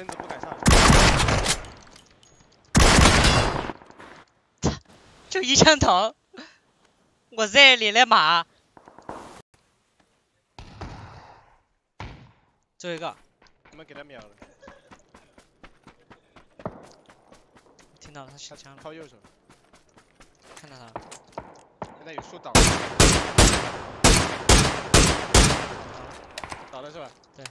贞子不敢上去。就一枪头，我在你的马。最后一个，我们给他秒了。听到了，他下枪了，靠右手。看到他了，现在有树倒了。倒了是吧？对。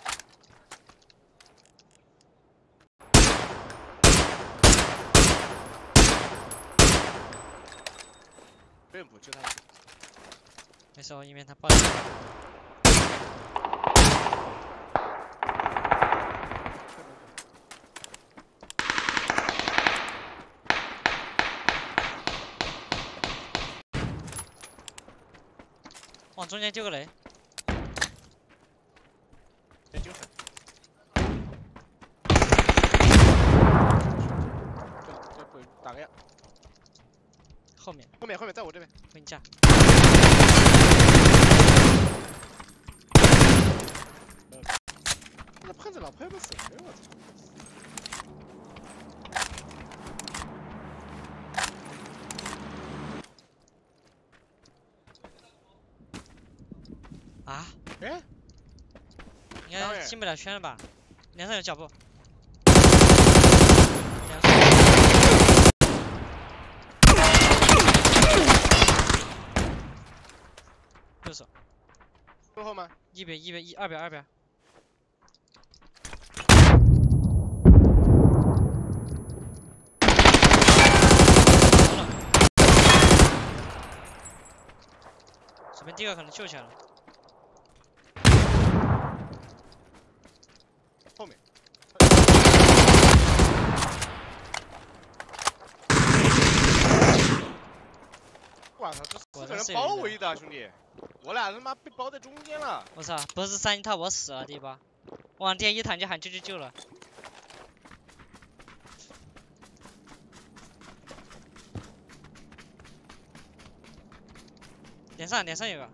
认不就他，没事，我一边他爆了。往中间丢个雷，先丢他。这鬼打个样。 后面，在我这边，跟你架。那胖子老拍不死人，我操！啊？哎？应该进不了圈了吧？梁上有脚步。 右手，落后吗？一边，200。这边第二可能救起来了。后面。我操，这四个人包围的兄弟。 我俩他妈被包在中间了！我操，不是三一套我死了，第八，往电一躺就喊救救救了。脸上有个，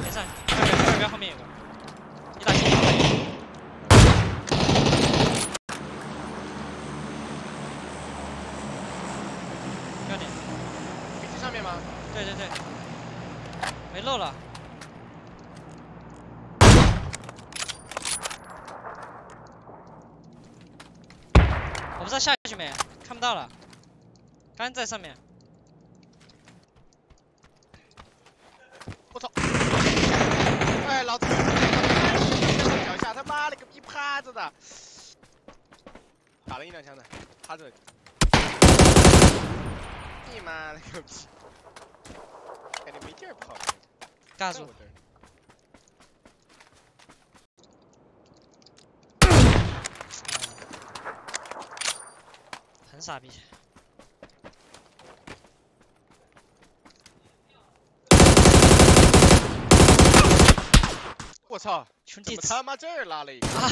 脸上200后面有个，你打清楚。 对，没漏了。我不知道下去没，看不到了。刚在上面。我操！哎，老子！脚下他妈了个逼趴着的，打了1、2枪的，趴着。你妈了个逼！ 感觉没地儿跑，尬住。很傻逼。我操！兄弟，他妈这儿拉了一个。啊